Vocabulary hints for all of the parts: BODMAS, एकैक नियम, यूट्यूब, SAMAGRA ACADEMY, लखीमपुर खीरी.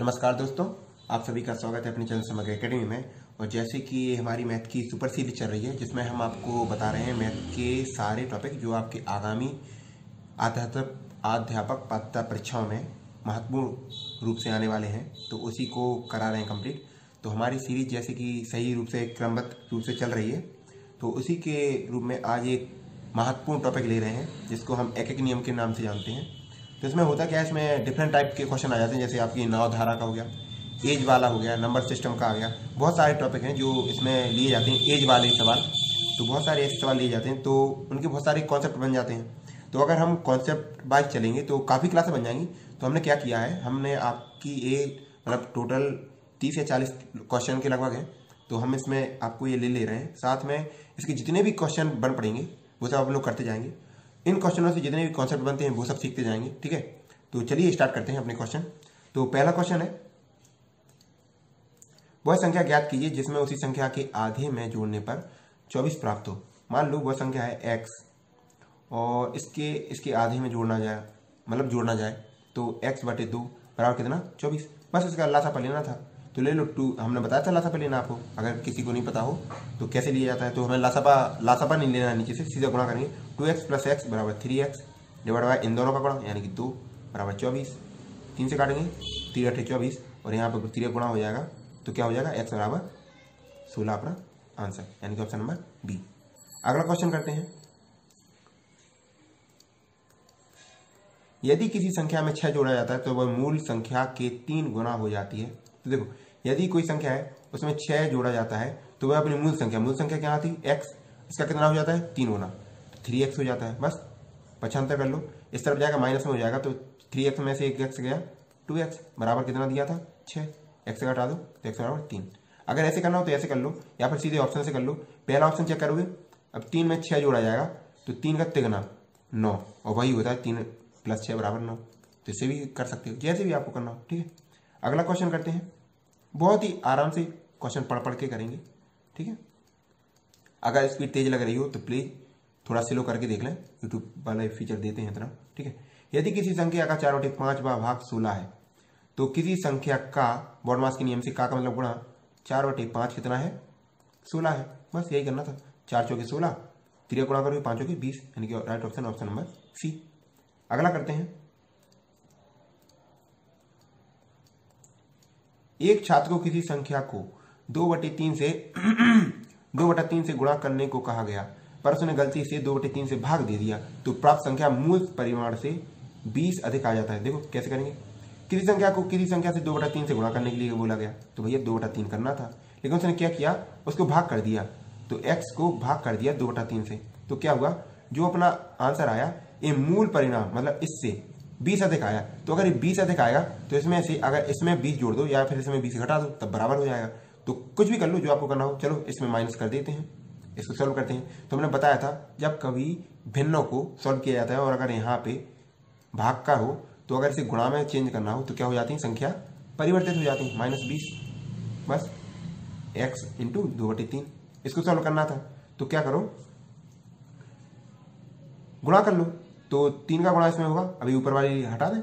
नमस्कार दोस्तों, आप सभी का स्वागत है अपने चैनल समग्र एकेडमी में। और जैसे कि हमारी मैथ की सुपर सीरीज चल रही है, जिसमें हम आपको बता रहे हैं मैथ के सारे टॉपिक जो आपके आगामी अध्यापक पात्रता परीक्षाओं में महत्वपूर्ण रूप से आने वाले हैं, तो उसी को करा रहे हैं कंप्लीट। तो हमारी सीरीज जैसे कि सही रूप से क्रमबद्ध रूप से चल रही है, तो उसी के रूप में आज एक महत्वपूर्ण टॉपिक ले रहे हैं जिसको हम एकैक नियम के नाम से जानते हैं। तो इसमें होता क्या है, इसमें डिफरेंट टाइप के क्वेश्चन आ जाते हैं, जैसे आपकी नाव धारा का हो गया, एज वाला हो गया, नंबर सिस्टम का आ गया। बहुत सारे टॉपिक हैं जो इसमें लिए जाते हैं, एज वाले सवाल, तो बहुत सारे ऐसे सवाल लिए जाते हैं, तो उनके बहुत सारे कॉन्सेप्ट बन जाते हैं। तो अगर हम कॉन्सेप्ट वाइज चलेंगे तो काफ़ी क्लासें बन जाएंगी। तो हमने क्या किया है, हमने आपकी ये मतलब टोटल 30 या 40 क्वेश्चन के लगभग हैं, तो हम इसमें आपको ये ले रहे हैं। साथ में इसके जितने भी क्वेश्चन बन पड़ेंगे वो सब हम लोग करते जाएंगे। इन क्वेश्चनों से जितने भी कॉन्सेप्ट बनते हैं वो सब सीखते जाएंगे, ठीक है। तो चलिए स्टार्ट करते हैं अपने क्वेश्चन। तो पहला क्वेश्चन है, वह संख्या ज्ञात कीजिए जिसमें उसी संख्या के आधे में जोड़ने पर 24 प्राप्त हो। मान लो वह संख्या है x और इसके आधे में जोड़ना जाए तो x/2 कितना, 24। बस इसका लासापा लेना था, तो ले लो 2। हमने बताया था लासापा लेना आपको, अगर किसी को नहीं पता हो तो कैसे लिया जाता है। तो हमें लासापा नहीं लेना, नीचे से सीधा गुणा करेंगे। 2x + x = 3x divide by इन दोनों का गुणा, यानी कि 2 = 24। 3 से काटेंगे, 3 × 8 = 24 और यहाँ पर 3 गुणा हो जाएगा तो क्या हो जाएगा, x = 16 अपना आंसर, यानी कि ऑप्शन नंबर बी। अगला क्वेश्चन करते हैं, यदि किसी संख्या में 6 जोड़ा जाता है तो वह मूल संख्या के 3 गुना हो जाती है। तो देखो, यदि कोई संख्या है उसमें 6 जोड़ा जाता है तो वह अपनी मूल संख्या क्या आती है, x, इसका कितना हो जाता है, 3 गुना, 3x हो जाता है। बस 75 कर लो, इस तरफ जाएगा माइनस में हो जाएगा, तो 3x में से 1x गया, 2x बराबर कितना दिया था, 6। x से हटा दो तो x = 3। अगर ऐसे करना हो तो ऐसे कर लो या फिर सीधे ऑप्शन से कर लो। पहला ऑप्शन चेक करोगे, अब 3 में 6 जोड़ा जाएगा तो 3 का तिगुना 9 और वही होता है 3 + 6 बराबर 9। तो इसे भी कर सकते हो, जैसे भी आपको करना हो, ठीक है। अगला क्वेश्चन करते हैं, बहुत ही आराम से क्वेश्चन पढ़ के करेंगे, ठीक है। अगर स्पीड तेज लग रही हो तो प्लीज़ थोड़ा स्लो करके देख लें, यूट्यूब वाले फीचर देते हैं इतना, ठीक है। यदि किसी संख्या का 4/5 वा भाग 16 है तो किसी संख्या का, बॉडमास के नियम से का मतलब गुणा, 4/5 कितना है, 16 है। बस यही करना था, 4 × 16, 3 गुणा करोगे 5 × 20, यानी कि राइट ऑप्शन नंबर सी। अगला करते हैं, एक छात्र को किसी संख्या को 2/3 से गुणा करने को कहा गया, पर उसने गलती से 2/3 से भाग दे दिया, तो प्राप्त संख्या मूल परिमाण से 20 अधिक आ जाता है। देखो कैसे करेंगे, किसी संख्या को किसी संख्या से 2/3 से गुणा करने के लिए बोला गया, तो भैया 2/3 करना था, लेकिन उसने क्या किया, उसको भाग कर दिया, तो x को भाग कर दिया 2/3 से। तो क्या हुआ, जो अपना आंसर आया ये मूल परिणाम मतलब इससे 20 अधिक आया। तो अगर ये 20 अधिक आएगा तो इसमें से, अगर इसमें 20 जोड़ दो या फिर इसमें 20 घटा दो तब बराबर हो जाएगा। तो कुछ भी कर लो जो आपको करना हो। चलो इसमें माइनस कर देते हैं, इसको सॉल्व करते हैं। तो हमने बताया था जब कभी भिन्नों को सॉल्व किया जाता है और अगर यहाँ पे भाग का हो तो अगर इसे गुणा में चेंज करना हो तो क्या हो जाती है, संख्या परिवर्तित हो जाती है, -20। बस x × 2/3 इसको सॉल्व करना था, तो क्या करो, गुणा कर लो। तो 3 का गुणा इसमें होगा, अभी ऊपर वाली हटा दें,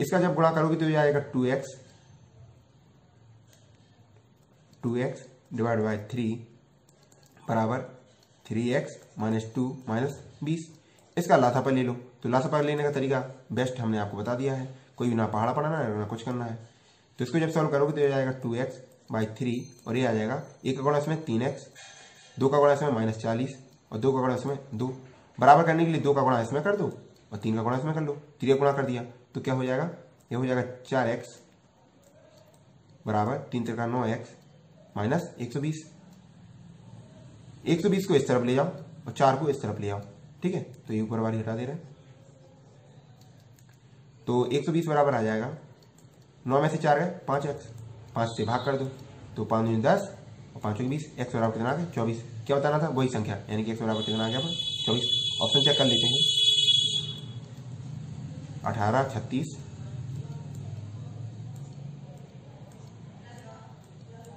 इसका जब गुणा करोगे तो ये आएगा 2x डिवाइड बाय 3 बराबर 3x - 2 - 20। इसका लासापा ले लो। तो लासापा लेने का तरीका बेस्ट हमने आपको बता दिया है, कोई ना पहाड़ा पढ़ाना है ना कुछ करना है। तो इसको जब सॉल्व करोगे तो ये आएगा 2x/3 और ये आ जाएगा 1 का गुणा इसमें 3x, 2 का गुणा इसमें -40 और 2 का गुणा इसमें 2। बराबर करने के लिए 2 का गुणा इसमें कर दो और 3 का गुणा इसमें कर लो, 3 का गुणा कर दिया तो क्या हो जाएगा, यह हो जाएगा 4x = 3×9x - 120। 120 को इस तरफ ले जाओ और 4 को इस तरफ ले आओ, ठीक है। तो ये ऊपर वाली हटा दे रहे हैं, तो 120 बराबर आ जाएगा 9 में से 4 गए 5x, 5 से भाग कर दो तो 5×10 और 5×20, x बराबर कितना आ गया, 24। क्या बताना था, वही संख्या, यानी कि x बराबर कितना आ गया, 24। ऑप्शन चेक कर लेते हैं, 18, 36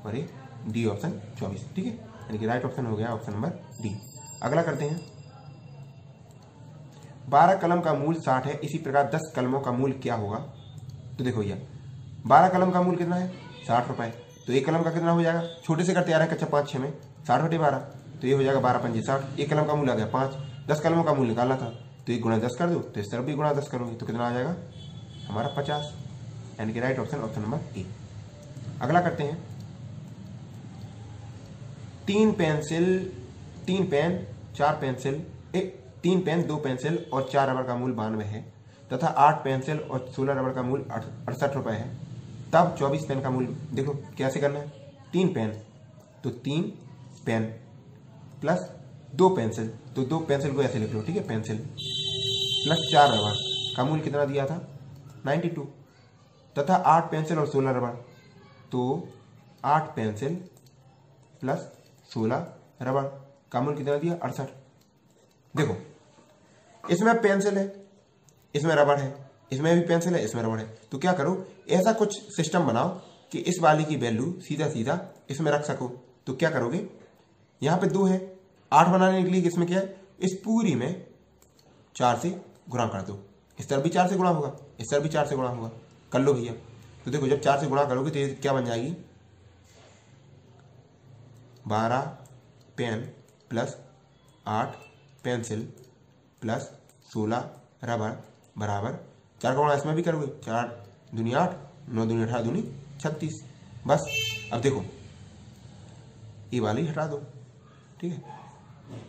और ये डी ऑप्शन 24, ठीक है, यानी कि राइट ऑप्शन हो गया ऑप्शन नंबर डी। अगला करते हैं, 12 कलम का मूल 60 है, इसी प्रकार 10 कलमों का मूल क्या होगा? तो देखो भैया 12 कलम का मूल कितना है? 60 रुपये। तो एक कलम का कितना हो जाएगा? छोटे से करते आ रहे हैं कक्षा 5-6 में, 60 बटे 12, तो ये हो जाएगा 12 पंजे 60। एक कलम का मूल आ गया 5, 10 कलमों का मूल निकालना था तो 1 गुणा 10 कर दो, तो इस तरफ भी गुणा 10 करोगे तो कितना आ जाएगा हमारा 50, यानी कि राइट ऑप्शन नंबर ए। अगला करते हैं, 3 पेन, 4 पेंसिल, 2 पेंसिल और 4 रबर का मूल 92 है तथा 8 पेंसिल और 16 रबर का मूल 68 रुपये है, तब 24 पेन का मूल। देखो कैसे करना है, 3 पेन तो 3 पेन प्लस 2 पेंसिल तो 2 पेंसिल को ऐसे लिख लो, ठीक है, पेंसिल प्लस 4 रबर का मूल कितना दिया था? 92 तथा 8 पेंसिल और 16 रबर, तो 8 पेंसिल प्लस 16 रबर का मूल कितना दिया? 68। देखो इसमें पेंसिल है, इसमें रबर है, इसमें भी पेंसिल है, इसमें रबर है, तो क्या करो ऐसा कुछ सिस्टम बनाओ कि इस वाले की वैल्यू सीधा सीधा इसमें रख सको। तो क्या करोगे, यहाँ पे 2 है, 8 बनाने के लिए इसमें क्या है, इस पूरी में 4 से गुणा कर दो, इस तरफ भी 4 से गुणा होगा, इस तरफ भी 4 से गुणा होगा, कर लो भैया। तो देखो जब 4 से गुणा करोगे तो ये क्या बन जाएगी, 12 pen plus 8 pencil plus 16 rubber बराबर 4 का गुणा इसमें भी करोगे, 4 दूनी 8, 9 दूनी 18, 2 दूनी 36। बस अब देखो ये वाली हटा दो, ठीक है,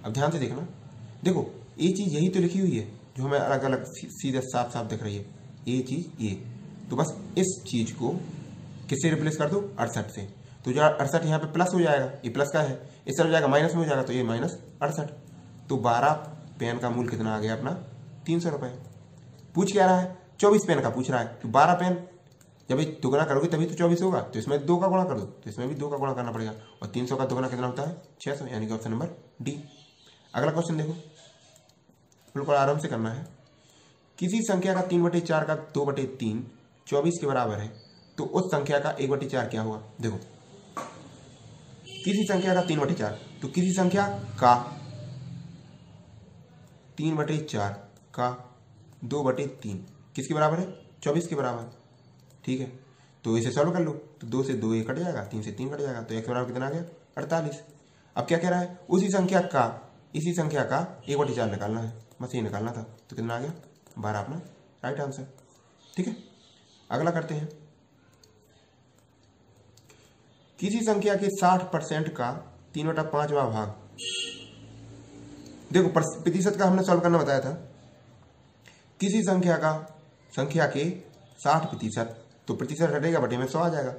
अब ध्यान से देखना। देखो ये चीज़ यही तो लिखी हुई है जो हमें अलग अलग सीधा साफ साफ दिख रही है, ये चीज़ ये, तो बस इस चीज़ को किससे रिप्लेस कर दो? 68 से। तो जो 68 यहाँ पे प्लस हो जाएगा, ये प्लस का है, इस तरफ जाएगा माइनस में हो जाएगा, तो ये -68। तो 12 पेन का मूल कितना आ गया अपना? 300 रुपये। पूछ क्या रहा है? 24 पेन का पूछ रहा है, तो 12 पेन जब ये दुगना करोगे तभी तो 24 होगा, तो इसमें 2 का गुणा कर दो, तो इसमें भी 2 का गुणा करना पड़ेगा, और 300 का दुगना कितना होता है? 600, यानी कि ऑप्शन नंबर डी। अगला क्वेश्चन देखो, बिल्कुल आराम से करना है। किसी संख्या का 3/4 का 2/3 24 के बराबर है, तो उस संख्या का 1/4 क्या होगा? देखो किसी संख्या का 3/4, तो किसी संख्या का 3/4 का 2/3 किसके बराबर है? 24 के बराबर, ठीक है। तो इसे सॉल्व कर लो, तो 2 से 2 कट जाएगा, 3 से 3 कट जाएगा, तो x बराबर कितना आ गया? 48। अब क्या कह रहा है, उसी संख्या का इसी संख्या का 1/4 निकालना है, बस ये निकालना था, तो कितना आ गया? 12 अपना राइट आंसर, ठीक है। अगला करते हैं, किसी संख्या के 60% का 3/5वां भाग। देखो प्रतिशत का हमने सॉल्व करना बताया था, किसी संख्या का संख्या के 60%, तो प्रतिशत हटेगा बटे में 100 आ जाएगा,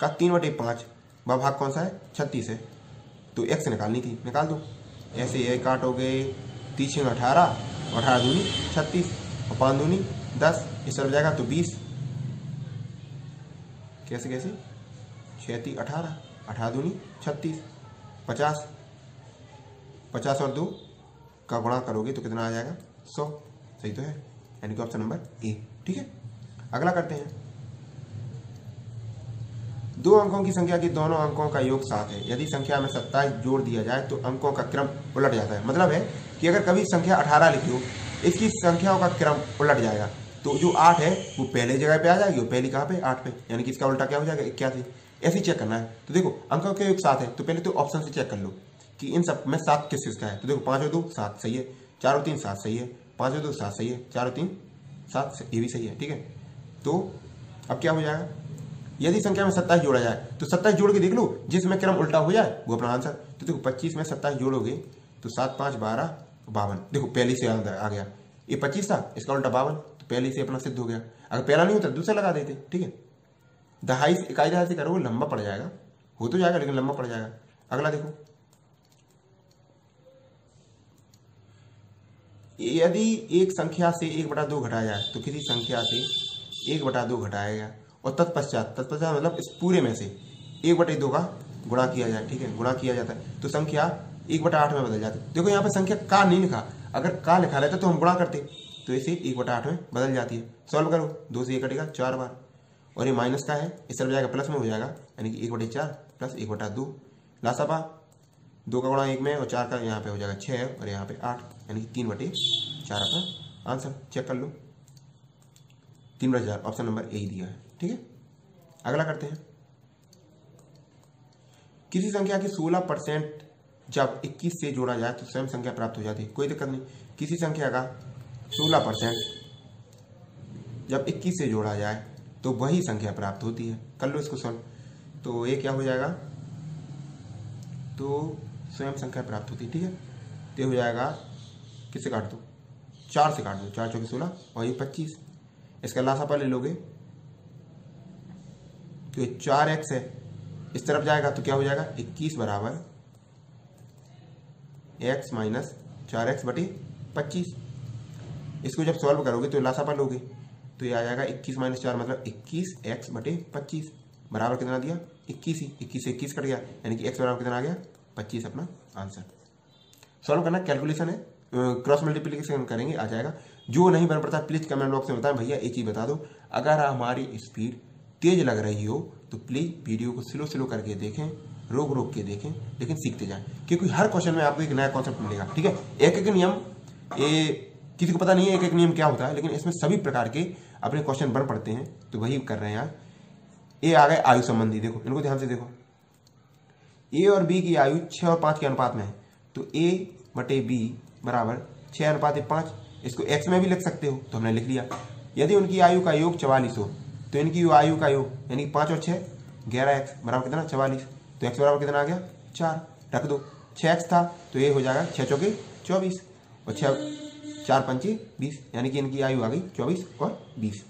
का 3/5वां भाग कौन सा है? 36 है, तो x निकालनी थी, निकाल दो, ऐसे ये काटोगे, 30 में 18, 18 दूनी 36 और 5 दूनी 10, इस तरफ जाएगा तो 20, कैसे कैसे 6 ती 18, 18 दूनी 36, 50, 50 और 2 का गुणा करोगे तो कितना आ जाएगा? 100, सही तो है, यानी कि ऑप्शन नंबर ए, ठीक है। अगला करते हैं, 2 अंकों की संख्या के दोनों अंकों का योग 7 है, यदि संख्या में 27 जोड़ दिया जाए तो अंकों का क्रम उलट जाता है। मतलब है कि अगर कभी संख्या 18 लिखी हो, इसकी संख्याओं का क्रम उलट जाएगा, तो जो 8 है वो पहले जगह पे आ जाएगी, और पहली कहाँ पे? 8 पे, यानी कि इसका उल्टा क्या हो जाएगा? 81। ऐसे चेक करना है, तो देखो अंकों का योग 7 है, तो पहले तो ऑप्शन से चेक कर लो कि इन सब में 7 किस चीज़ का है। तो देखो 5 और 2 7 सही है, 4 और 3 7 सही है, 5 और 2 7 सही है, 4 और 3 7 ये भी सही है, ठीक है। तो अब क्या हो जाएगा, यदि संख्या में 27 जोड़ा जाए, तो 27 जोड़ के देख लो, जिसमें क्रम उल्टा हो जाए वो अपना आंसर। तो देखो 25 में 27 जोड़ोगे तो 7, 5, 12, 52, देखो पहले से अंदर आ गया, ये 25 था, इसका उल्टा 52, तो पहले से अपना सिद्ध हो गया। अगर पहला नहीं होता दूसरा लगा देते, ठीक है, दहाई से इकाई दहाई से करो, लंबा पड़ जाएगा, हो तो जाएगा लेकिन लंबा पड़ जाएगा। अगला देखो, यदि एक संख्या से 1/2 घटाया जाए, तो किसी संख्या से 1/2 घटाएगा और तत्पश्चात मतलब इस पूरे में से 1/2 का गुणा किया जाए, ठीक है, गुणा किया जाता है तो संख्या 1/8 में बदल जाती है। देखो यहाँ पे संख्या का नहीं लिखा, अगर का लिखा रहता तो हम गुणा करते, तो इसे 1/8 में बदल जाती है। सॉल्व करो, 2 से 1 कटेगा 4 बार, और ये माइनस का है, इस तरफ जाएगा प्लस में हो जाएगा, यानी कि 1/4 प्लस 1/2, लासापा 2 का गुणा 1 में और 4 का यहाँ पे हो जाएगा 6 और यहाँ पे 8, यानी कि 3/4 अपना आंसर चेक कर लो 3000 ऑप्शन नंबर ए ही दिया है। ठीक है, अगला करते हैं। किसी संख्या की 16% जब 21 से जोड़ा जाए तो स्वयं संख्या प्राप्त हो जाती है। कोई दिक्कत नहीं, किसी संख्या का 16% जब 21 से जोड़ा जाए तो वही संख्या प्राप्त होती है। कर लो इसको सॉल्व, तो ये क्या हो जाएगा, तो स्वयं संख्या प्राप्त होती है। ठीक है, तो हो जाएगा, किससे काट दो, 4 से काट दो, 4 चौके 16 और ये 25। इसका लासापा ले लोगे तो 4x है, इस तरफ जाएगा तो क्या हो जाएगा, 21 बराबर x माइनस 4x बटे 25। इसको जब सॉल्व करोगे तो लासापा लोगे तो ये आ जाएगा 21 माइनस 4 मतलब 21x बटे 25 बराबर कितना दिया, 21 ही। 21 से 21 कट गया यानी कि x बराबर कितना आ गया, 25 अपना आंसर। सॉल्व करना, कैलकुलेशन है, क्रॉस मल्टीप्लिकेशन करेंगे आ जाएगा। जो नहीं बन पड़ता प्लीज़ कमेंट बॉक्स में बताएं, भैया एक ही बता दो। अगर हमारी स्पीड तेज़ लग रही हो तो प्लीज़ वीडियो को स्लो स्लो करके देखें, रोक रोक के देखें, लेकिन सीखते जाएं क्योंकि हर क्वेश्चन में आपको एक नया कॉन्सेप्ट मिलेगा। ठीक है, एक-एक नियम, ये किसी को पता नहीं है एक-एक नियम क्या होता है, लेकिन इसमें सभी प्रकार के अपने क्वेश्चन बन पड़ते हैं, तो वही कर रहे हैं यार। ये आ गए आयु संबंधी, देखो इनको ध्यान से देखो। ए और बी की आयु 6 और 5 के अनुपात में है, तो a बटे b बराबर 6 अनुपात 5। इसको x में भी लिख सकते हो, तो हमने लिख लिया। यदि उनकी आयु का योग 44 हो तो इनकी आयु का योग यानी 5 और 6 11x बराबर कितना, 44। तो x बराबर कितना आ गया, 4 रख दो, 6x था तो ये हो जाएगा 6 चौके 24 और 6 4 5 20 यानी कि इनकी आयु आ गई 24 और 20।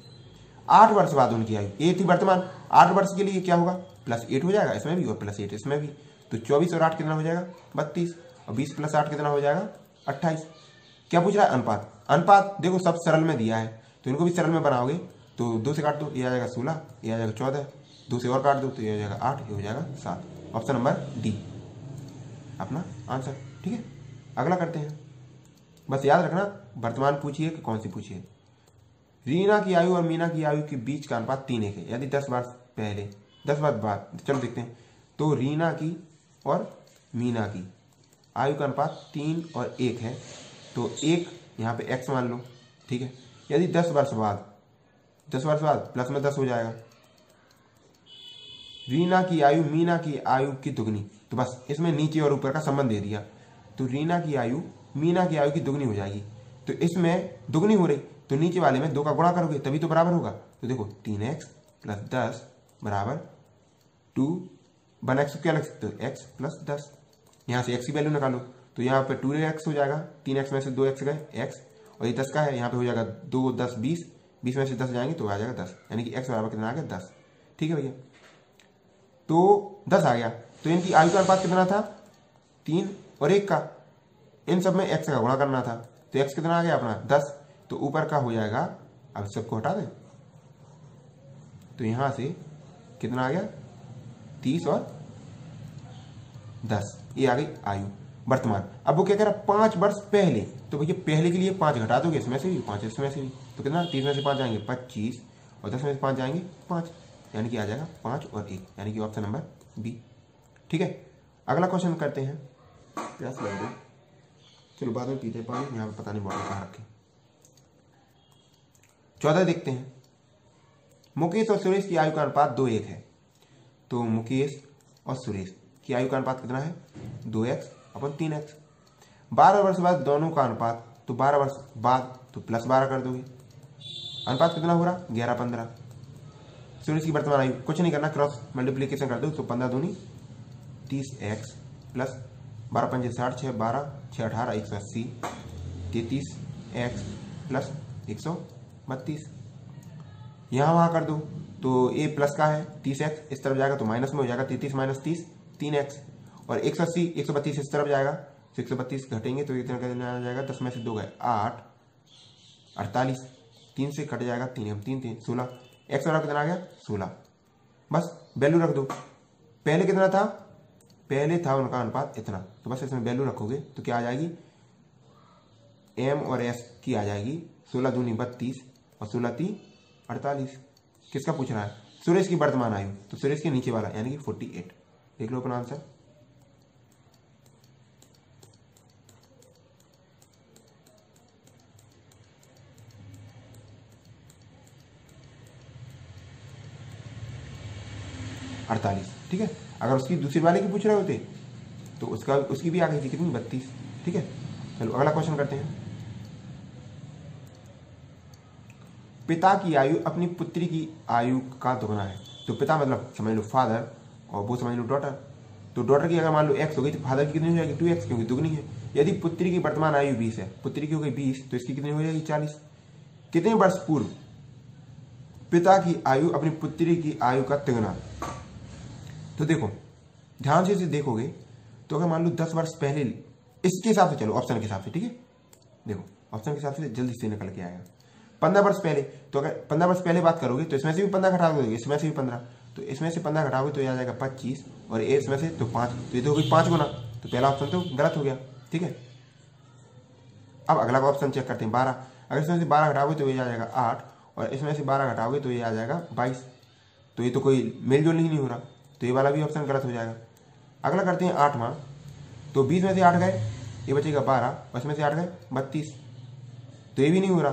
8 वर्ष बाद उनकी आयु, ये थी वर्तमान, 8 वर्ष के लिए क्या होगा, +8 हो जाएगा इसमें भी और +8 इसमें भी, तो 24 और 8 कितना हो जाएगा, 32 और 20 + 8 कितना हो जाएगा, 28। क्या पूछ रहा है, अनुपात। अनुपात देखो सब सरल में दिया है, तो इनको भी सरल में बनाओगे तो 2 से काट दो, ये आ जाएगा 16, ये आ जाएगा 14, 2 से और काट दो तो ये हो जाएगा 8, ये हो जाएगा 7। ऑप्शन नंबर डी अपना आंसर। ठीक है, अगला करते हैं। बस याद रखना, वर्तमान पूछिए कि कौन सी पूछिए। रीना की आयु और मीना की आयु के बीच का अनुपात 3:1 है। यदि 10 वर्ष बाद, चलो देखते हैं। तो रीना की और मीना की आयु का अनुपात 3 और 1 है, तो 1 यहाँ पे x मान लो। ठीक है, यदि 10 वर्ष बाद प्लस में 10 हो जाएगा। रीना की आयु मीना की आयु की दुगनी, तो बस इसमें नीचे और ऊपर का संबंध दे दिया, तो रीना की आयु मीना की आयु की दुगनी हो जाएगी। तो इसमें दुगनी हो रही तो नीचे वाले में 2 का गुणा करोगे तभी तो बराबर होगा। तो देखो 3x + 10 बराबर 2 1x क्या लिख सकते हो, x + 10। यहाँ से x की वैल्यू निकालो तो यहाँ पे 2x हो जाएगा, 3x में से 2x गए x, और ये 10 का है, यहाँ पे हो जाएगा 2 10 20, 20 में से 10 जाएंगे तो आ जाएगा 10 यानी कि x बराबर कितना आ गया, 10। ठीक है भैया, तो 10 आ गया। तो इनकी आयु का अनुपात कितना था, 3 और 1 का, इन सब में x का गुणा करना था, तो x कितना आ गया अपना 10, तो ऊपर का हो जाएगा, अब सबको हटा दें तो यहाँ से कितना आ गया 30 और 10, ये आ गई आयु वर्तमान। अब वो क्या कह रहा है, 5 वर्ष पहले, तो भैया पहले के लिए 5 घटा दोगे, इसमें से भी 5 इसमें से भी, तो कितना 30 में से 5 जाएंगे 25 और 10 में से 5 जाएंगे 5 यानी कि आ जाएगा 5 और 1 यानी कि ऑप्शन नंबर बी। ठीक है, अगला क्वेश्चन करते हैं। प्यास लग रही है, चलो बाद में पीते हैं पानी, यहाँ पर पता नहीं बॉटल कहाँ रखें। 14 देखते हैं। मुकेश और सुरेश की आयु का अनुपात 2:1 है, तो मुकेश और सुरेश की आयु का अनुपात कितना है, 2x / 3x। 12 वर्ष बाद दोनों का अनुपात, तो 12 वर्ष बाद तो +12 कर दोगे, अनुपात कितना हो रहा, 11 15। सुरेश की वर्तमान आयु कुछ नहीं करना, क्रॉस मल्टीप्लीकेशन कर दो, तो 15 दूनी 30x + 12 5 60 6, 12 6 18 180, 33x + 132। यहाँ वहाँ कर दो तो ए प्लस का है 30x, इस तरफ जाएगा तो माइनस में हो जाएगा 33 - 30 3x, और 180 132 इस तरफ जाएगा तो 132 घटेंगे तो इतना कितना आ जाएगा, 10 में से 2 गए 8 48, 3 से कट जाएगा 3 3 3 16, x बराबर कितना आ गया 16। बस वैल्यू रख दो, पहले कितना था, पहले था उनका अनुपात इतना, तो बस इसमें वैल्यू रखोगे तो क्या आ जाएगी, m और s की आ जाएगी 16 दूनी 32 और 16 3 48। किसका पूछ रहा है, सुरेश की वर्तमान आयु, तो सुरेश के नीचे वाला यानी कि 48। देख लो अपना आंसर। 48, ठीक है। अगर उसकी दूसरी वाले की पूछ रहे होते तो उसका उसकी भी आ गई थी कितनी, 32, ठीक है। चलो अगला क्वेश्चन करते हैं। पिता की आयु अपनी पुत्री की आयु का दोगुना है, तो पिता मतलब समझ लो फादर और वो समझ लो डॉटर। तो डॉटर की अगर मान लो x हो गई तो फादर की कितनी हो जाएगी 2x, क्योंकि दुगनी है। यदि पुत्री की वर्तमान आयु 20 है, पुत्री की हो गई 20 तो इसकी कितनी हो जाएगी 40। कितने वर्ष पूर्व पिता की आयु अपनी पुत्री की आयु का तिगुना? तो देखो ध्यान से इसे देखोगे तो अगर मान लो 10 वर्ष पहले, इसके हिसाब से चलो ऑप्शन के हिसाब से, ठीक है। देखो ऑप्शन के हिसाब से जल्दी से निकल के आएगा। 15 वर्ष पहले, तो अगर 15 वर्ष पहले बात करोगे तो इसमें से भी 15 घटा दोगे, इसमें से भी 15, तो इसमें से 15 घटाओगे तो आ जाएगा 25 और इसमें से तो 5, तो ये तो हो गई 5 गुना। तो पहला ऑप्शन तो गलत हो गया, ठीक है। अब अगला ऑप्शन चेक करते हैं 12। अगर इसमें से 12 घटाओगे तो ये आ जाएगा 8 और इसमें से 12 घटाओगे तो ये आ जाएगा 22, तो ये तो कोई मेल जोल नहीं हो रहा, तो ये वाला भी ऑप्शन गलत हो जाएगा। अगला करते हैं 8वां। तो 20 में से 8 गए, ये बचेगा 12 और इसमें से 8 गए 32, तो ये भी नहीं हो रहा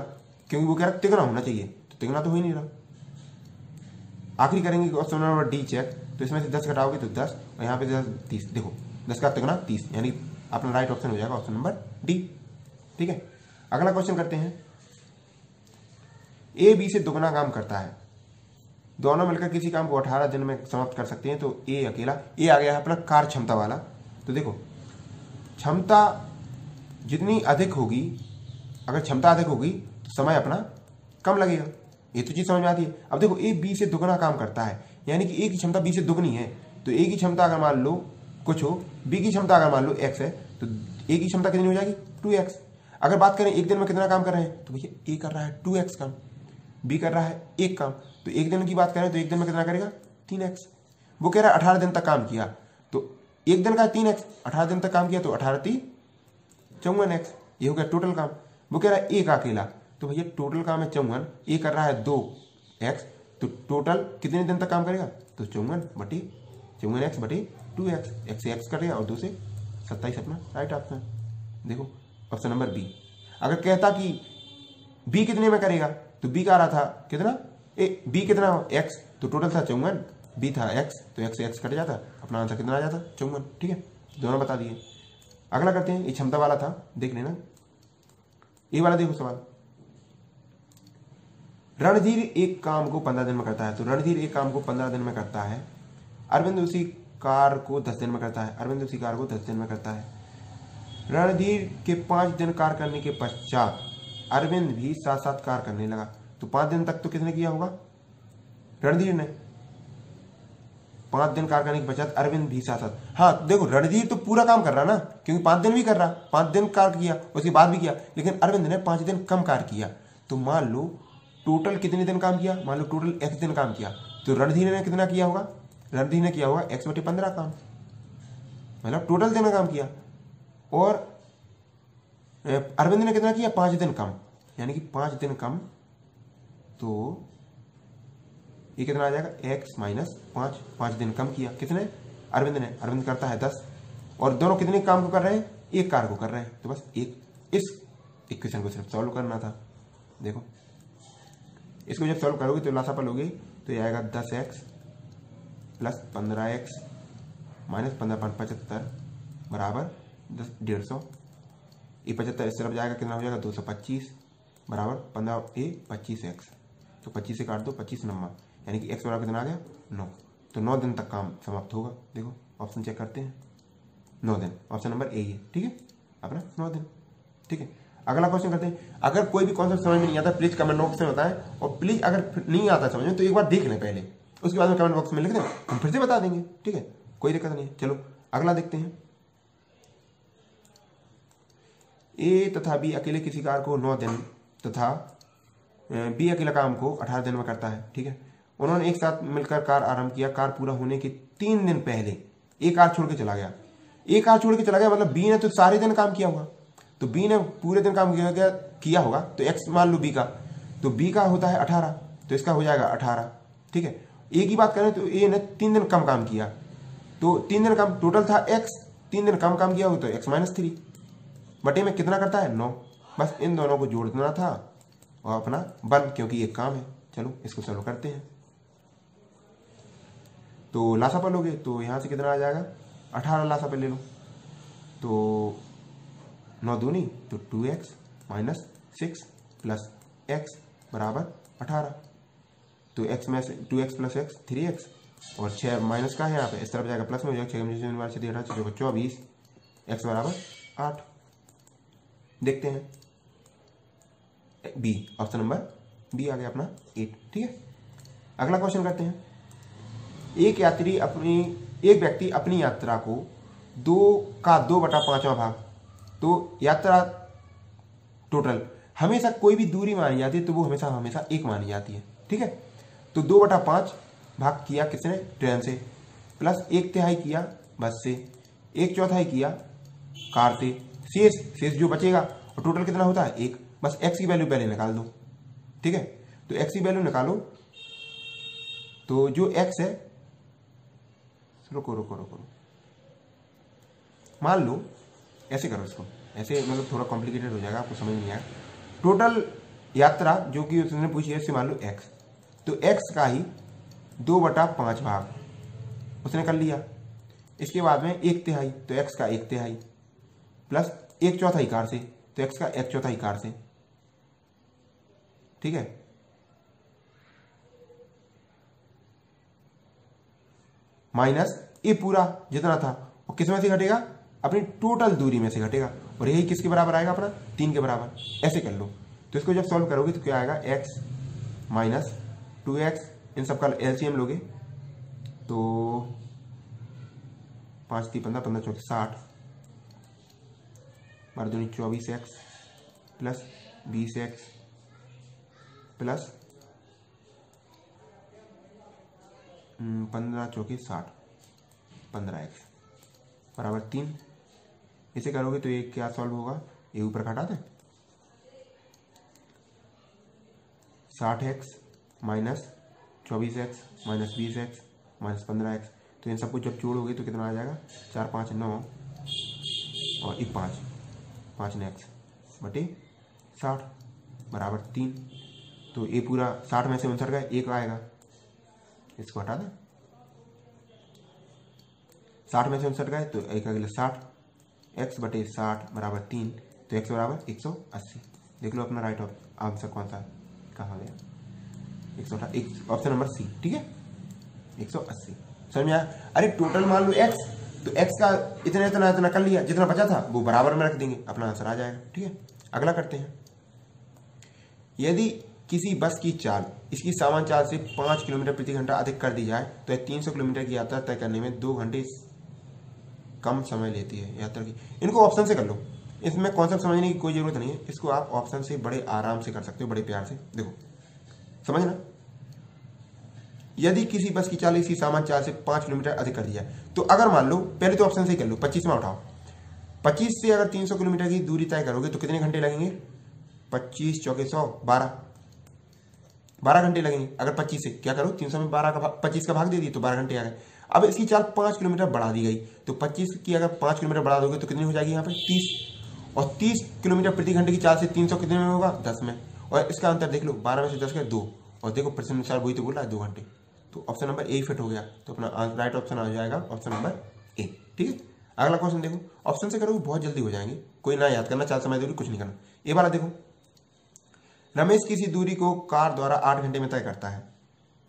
क्योंकि वो कह रहा तिगना होना चाहिए, तो तिगना तो हो ही नहीं रहा। आखिरी करेंगे ऑप्शन नंबर डी चेक। तो इसमें से 10 घटाओगे तो 10 और यहाँ पे 10 30, देखो 10 का तिगना 30, यानी अपना राइट ऑप्शन हो जाएगा ऑप्शन नंबर डी, ठीक है। अगला क्वेश्चन करते हैं। ए बी से दोगुना काम करता है, दोनों मिलकर किसी काम को 18 दिन में समाप्त कर सकते हैं, तो ए अकेला, ए आ गया है अपना कार्य क्षमता वाला। तो देखो क्षमता जितनी अधिक होगी, अगर क्षमता अधिक होगी तो समय अपना कम लगेगा, ये तो चीज़ समझ में आती है। अब देखो ए बी से दोगुना काम करता है, यानी कि ए की क्षमता बी से दोगुनी है, तो ए की क्षमता अगर मान लो कुछ हो, बी की क्षमता अगर मान लो एक्स है, तो ए की क्षमता कितनी हो जाएगी 2x। अगर बात करें एक दिन में कितना काम कर रहे हैं, तो भैया ए कर रहा है 2x काम, बी कर रहा है 1 काम, तो एक दिन की बात करें तो एक दिन में कितना करेगा 3x। वो कह रहा है 18 दिन तक काम किया, तो एक दिन का 3x, 18 दिन तक काम किया तो 18 × 3 = 54x, ये हो गया टोटल काम। वो कह रहा है 1 अकेला, तो भैया टोटल काम है 54, ए कर रहा है 2x, तो टोटल कितने दिन तक काम करेगा, तो 54 बटे 2x, x से x करेगा और 2 से 27 अपना राइट ऑप्शन, देखो ऑप्शन नंबर बी। अगर कहता कि बी कितने में करेगा, तो बी का आ रहा था कितना, ए बी कितना x, तो टोटल था 54, बी था x, तो x से x कट जाता, अपना आंसर कितना आ जाता 54, ठीक है। दोनों बता दिए। अगला करते हैं, ये क्षमता वाला था, देख लेना ये वाला। देखो सवाल, रणधीर एक काम को 15 दिन में करता है, तो रणधीर एक काम को 15 दिन में करता है, अरविंद उसी कार्य को 10 दिन में करता है, अरविंद उसी कार्य को 10 दिन में करता है। रणधीर के 5 दिन कार्य करने के पश्चात अरविंद भी साथ कार्य करने लगा, तो 5 दिन तक तो किसने किया होगा, रणधीर ने। 5 दिन कार्य करने के पश्चात अरविंद भी साथ, हाँ देखो रणधीर तो पूरा काम कर रहा ना, क्योंकि 5 दिन भी कर रहा, 5 दिन कार्य किया उसके बाद भी किया, लेकिन अरविंद ने 5 दिन कम कार्य किया, तो मान लो टोटल कितने दिन काम किया, मान लो टोटल x दिन काम किया, तो रणधीर ने कितना किया होगा, रणधीर ने किया होगा x/15 काम, मतलब टोटल दिन काम किया। और अरविंद ने कितना किया, 5 दिन कम, यानी कि 5 दिन कम, तो ये कितना आ जाएगा x - 5, 5 दिन कम किया किसने, अरविंद ने। अरविंद करता है 10 और दोनों कितने काम को कर रहे हैं, एक कार्य को कर रहे हैं, तो बस एक इस इक्वेशन को सिर्फ सॉल्व करना था। देखो इसको जब सॉल्व करोगे तो लासापल लोगे, तो ये आएगा 10x + 15x - 15 × 75 = 150, 75 इस तरफ जाएगा कितना हो जाएगा 225 = 15 x 25x, तो 25 से काट दो 25 नंबर, यानी कि x बराबर कितना आ गया 9, तो 9 दिन तक काम समाप्त होगा। देखो ऑप्शन चेक करते हैं, 9 दिन ऑप्शन नंबर ए है, ठीक है अपना 9 दिन, ठीक है। अगला क्वेश्चन करते हैं। अगर कोई भी कॉन्सेप्ट समझ में नहीं आता प्लीज कमेंट बॉक्स में बताएं, और प्लीज अगर नहीं आता समझ में तो एक बार देख लें पहले, उसके बाद में कमेंट बॉक्स में लिख दें, हम फिर से बता देंगे, ठीक है कोई दिक्कत नहीं है। चलो अगला देखते हैं। ए तथा बी अकेले किसी कार्य को 9 दिन तथा बी अकेला काम को 18 दिन में करता है, ठीक है। उन्होंने एक साथ मिलकर कार्य आरंभ किया, कार्य पूरा होने के 3 दिन पहले ए कार्य छोड़ के चला गया। ए कार्य छोड़ के चला गया मतलब बी ने तो सारे दिन काम किया होगा, तो बी ने पूरे दिन काम किया होगा, तो एक्स मान लो बी का, तो बी का होता है 18, तो इसका हो जाएगा 18, ठीक है। ए की बात करें तो ए ने 3 दिन कम काम किया, तो 3 दिन काम टोटल था एक्स, 3 दिन कम काम किया हो तो x - 3 बटे में कितना करता है 9, बस इन दोनों को जोड़ देना था और अपना बन, क्योंकि ये काम है। चलो इसको सॉल्व करते हैं। तो लासा पर लोगे तो यहाँ से कितना आ जाएगा 18 लासा पर ले लो तो 9 दूनी तो 2x माइनस 6 प्लस x बराबर 18। तो x में से 2x प्लस एक्स 3x और 6 माइनस का है यहाँ पे, इस तरफ जाएगा प्लस में हो जाएगा 6 24 x बराबर 8। देखते हैं बी, ऑप्शन नंबर बी आ गया अपना 8। ठीक है, अगला क्वेश्चन करते हैं। एक व्यक्ति अपनी यात्रा को 2 का 2/5वां भाग, तो यात्रा टोटल हमेशा कोई भी दूरी मानी जाती है तो वो हमेशा एक मानी जाती है। ठीक है, तो 2/5 भाग किया किसने, ट्रेन से, प्लस 1/3 किया बस से, 1/4 किया कार से, शेष जो बचेगा और टोटल कितना होता है 1। बस x की वैल्यू पहले निकाल दो। ठीक है, तो x की वैल्यू निकालो तो जो x है, रुको मान लो ऐसे करो इसको, ऐसे मतलब थोड़ा कॉम्प्लिकेटेड हो जाएगा, आपको समझ नहीं आएगा। टोटल यात्रा जो कि उसने पूछी है इससे मान लो x, तो x का ही 2/5 भाग उसने कर लिया। इसके बाद में 1/3 तो x का 1/3 प्लस 1/4 कार से तो x का 1/4 कार से। ठीक है, माइनस ये पूरा जितना था वो किस में से घटेगा, अपनी टोटल दूरी में से घटेगा, और यही किसके बराबर आएगा अपना 3 के बराबर। ऐसे कर लो तो इसको जब सॉल्व करोगे तो क्या आएगा x माइनस 2x, इन सबका LCM लोगे तो 5×3 = 15, 15×4 = 60, 12×24 x plus 20x plus 15×4 = 60, 15x बराबर 3। इसे करोगे तो ये क्या सॉल्व होगा, ये ऊपर घटा दें 60x minus 24x minus 20x minus 15x, तो इन सबको जब जोड़ोगे तो कितना आ जाएगा 4, 5, 9 और 1, 5, 5x बटे 60 बराबर 3। तो ये पूरा 60 में से 59 का 1 आएगा, इसको हटा दें। 60 में से 59 का है तो 1 अगले 60, x बटे 60 बराबर 3, तो x बराबर 180। देख लो अपना राइट आंसर कौन सा कहाँ गया, 180, ऑप्शन नंबर सी। ठीक है, 180 समझ में आया। अरे टोटल मान लो x, तो x का इतना कर लिया, जितना बचा था वो बराबर में रख देंगे, अपना आंसर आ जाएगा। ठीक है, अगला करते हैं। यदि किसी बस की चाल इसकी सामान्य चाल से 5 किलोमीटर प्रति घंटा अधिक कर दी जाए तो 300 किलोमीटर की यात्रा तय करने में 2 घंटे कम समय लेती है यात्रा की। इनको ऑप्शन से कर लो, इसमें कॉन्सेप्ट समझने की कोई जरूरत नहीं है, इसको आप ऑप्शन से बड़े आराम से कर सकते हो, बड़े प्यार से। देखो समझना, यदि किसी बस की चाल इसकी सामान्य चाल से 5 किलोमीटर अधिक कर दी जाए, तो अगर मान लो, पहले तो ऑप्शन से ही कर लो, 25वां उठाओ। 25 से अगर 300 किलोमीटर की दूरी तय करोगे तो कितने घंटे लगेंगे, 25×4 = 100, 12 घंटे लगेंगे। अगर 25 से क्या करो, 300 में 25 का भाग दे दिए तो 12 घंटे आ गए। अब इसकी चाल 5 किलोमीटर बढ़ा दी गई, तो 25 की अगर 5 किलोमीटर बढ़ा दोगे तो कितनी हो जाएगी यहाँ पर 30, और 30 किलोमीटर प्रति घंटे की चाल से 300 कितने में होगा 10 में, और इसका अंतर देख लो 12 में से 10 का 2, और देखो प्रश्न अनुसार वही तो बोला 2 घंटे। तो ऑप्शन नंबर ए फिट हो गया, तो अपना राइट ऑप्शन आ जाएगा ऑप्शन नंबर ए। ठीक है, अगला क्वेश्चन देखो, ऑप्शन से करोगे बहुत जल्दी हो जाएंगे, कोई ना याद करना, चाल समय दूरी कुछ नहीं करना। ये वाला देखो, रमेश किसी दूरी को कार द्वारा 8 घंटे में तय करता है।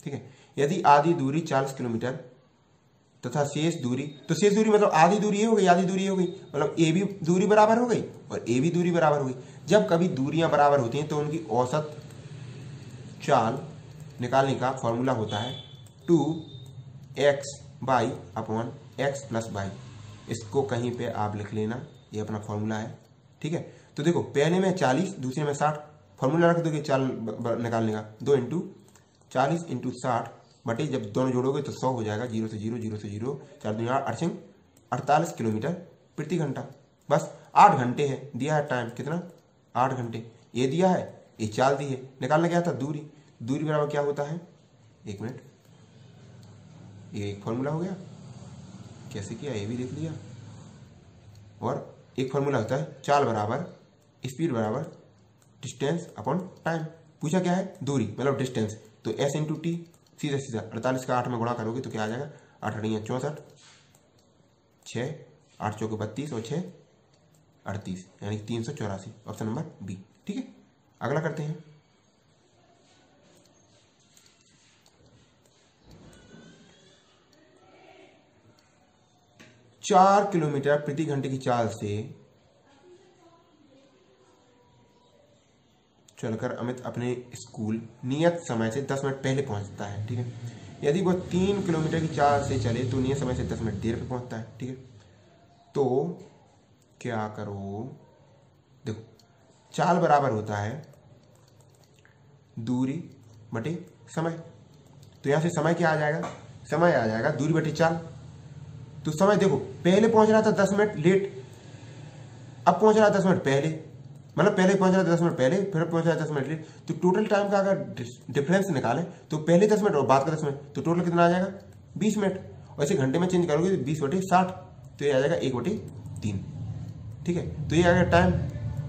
ठीक है, यदि आधी दूरी 40 किलोमीटर तथा शेष दूरी, तो शेष दूरी मतलब आधी दूरी ये हो गई, आधी दूरी ये हो गई, मतलब ए भी दूरी बराबर हो गई और ए भी दूरी बराबर हो गई। जब कभी दूरियां बराबर होती हैं तो उनकी औसत चाल निकालने का फॉर्मूला होता है 2xy/x+y। इसको कहीं पे आप लिख लेना, ये अपना फॉर्मूला है। ठीक है, तो देखो पहले में 40, दूसरे में 60, फॉर्मूला रख दोगे चाल निकालने का 2 × 40 × 60 बटे, जब दोनों जोड़ोगे तो 100 हो जाएगा, 0 से 0, 0 से 0, 4×8 = 48 किलोमीटर प्रति घंटा। बस 8 घंटे है, दिया है टाइम कितना 8 घंटे, ये दिया है, ये चाल दी है, निकालना क्या था दूरी बराबर क्या होता है, 1 मिनट, ये एक फॉर्मूला हो गया, कैसे किया ये भी देख लिया, और एक फॉर्मूला होता है चाल बराबर स्पीड बराबर डिस्टेंस अपॉन टाइम। पूछा क्या है दूरी मतलब डिस्टेंस, तो s × t, सीधा 48 का 8 में गुणा करोगे तो क्या आ जाएगा 8 64 6 8 चौके 32 और 6 38 यानी 384 ऑप्शन नंबर बी। ठीक है, अगला करते हैं। चार किलोमीटर प्रति घंटे की चाल से चलकर अमित अपने स्कूल नियत समय से 10 मिनट पहले पहुंचता है। ठीक है, यदि वह 3 किलोमीटर की चाल से चले तो नियत समय से 10 मिनट देर पर पहुंचता है। ठीक है, तो क्या करो, देखो चाल बराबर होता है दूरी बटे समय। तो यहाँ से समय क्या आ जाएगा, समय आ जाएगा दूरी बटे चाल। तो समय देखो पहले पहुंच रहा था 10 मिनट लेट, अब पहुंच रहा है 10 मिनट पहले, मतलब पहले पहुंच रहा था 10 मिनट पहले, फिर पहुंच रहा है 10 मिनट लेट। तो टोटल टाइम का अगर डिफरेंस निकालें तो पहले 10 मिनट और बाद का 10 मिनट, तो टोटल कितना आ जाएगा 20 मिनट। और इसे घंटे में चेंज करोगे तो 20 बटे 60, तो ये आ जाएगा 1 बटे 3। ठीक है, तो ये आ गया टाइम।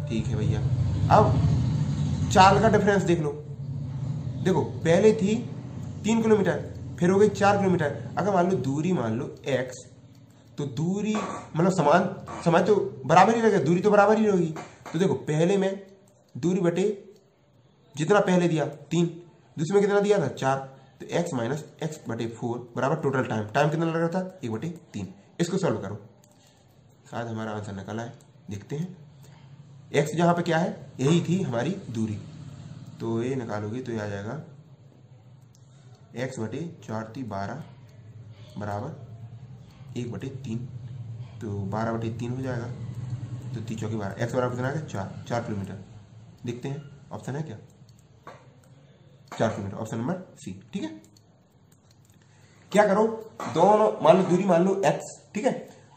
ठीक है भैया, अब चाल का डिफरेंस देख लो। देखो पहले थी 3 किलोमीटर, फिर हो गई 4 किलोमीटर। अगर मान लो दूरी मान लो x, तो दूरी मतलब समान, समय तो बराबर ही रहेगा, दूरी तो बराबर ही रहेगी। तो देखो पहले में दूरी बटे जितना पहले दिया 3, दूसरे में कितना दिया था 4, तो x माइनस एक्स बटे 4 बराबर टोटल टाइम। टाइम कितना लग रहा था 1 बटे 3। इसको सॉल्व करो, शायद हमारा आंसर निकला है। देखते हैं, x जहाँ पर क्या है, यही थी हमारी दूरी, तो ये निकालोगे तो ये आ जाएगा x बटे 4 * 12 बराबर 1 बटे 3, तो 12 बटे 3 हो जाएगा, तो 3 चौके 12, x बराबर कितना आ गया 4 किलोमीटर। देखते हैं ऑप्शन है क्या, 4 किलोमीटर, ऑप्शन नंबर सी। ठीक है, क्या करो, दोनों मान लो दूरी मान लो x, ठीक है,